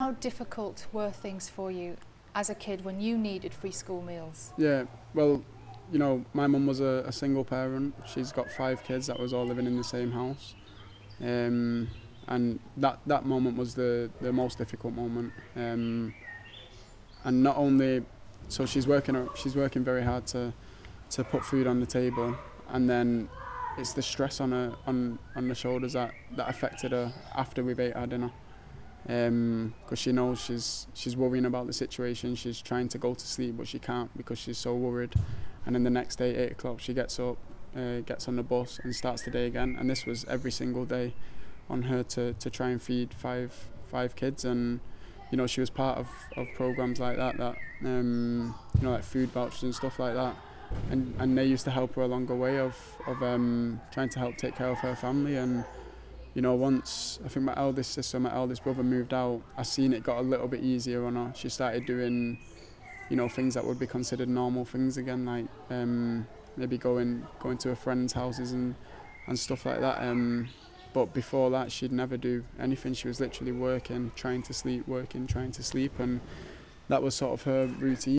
How difficult were things for you as a kid when you needed free school meals? Yeah, well, you know, my mum was a single parent. She's got 5 kids that was all living in the same house. And that moment was the most difficult moment. And not only, so she's working very hard to put food on the table, and then it's the stress on the shoulders that affected her after we've ate our dinner. Because she knows she's worrying about the situation. She's trying to go to sleep, but she can't because she's so worried. And then the next day, 8 o'clock, she gets up, gets on the bus, and starts the day again. And this was every single day on her to try and feed five kids. And you know, she was part of programs like that you know, like food vouchers and stuff like that. And they used to help her along the way of trying to help take care of her family. And you know, once I think my eldest sister and my eldest brother moved out, I seen it got a little bit easier on her. She started doing, you know, things that would be considered normal things again, like maybe going to her friends' houses and stuff like that. But before that, she'd never do anything. She was literally working, trying to sleep, and that was sort of her routine.